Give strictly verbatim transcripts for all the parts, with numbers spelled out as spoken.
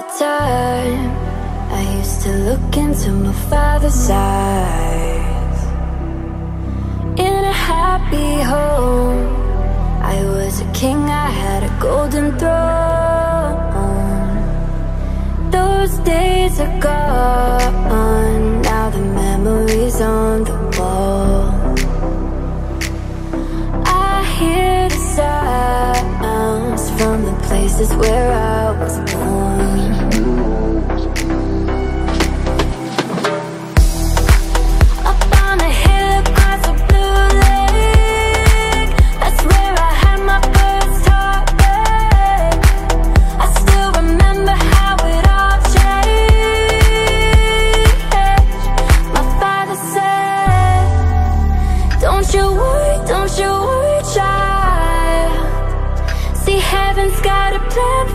the time I used to look into my father's eyes. In a happy home, I was a king, I had a golden throne. Those days are gone, now the memory's on the wall. I hear the sounds from the places where I was born. Heaven's got a plan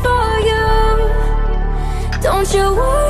for you. Don't you worry.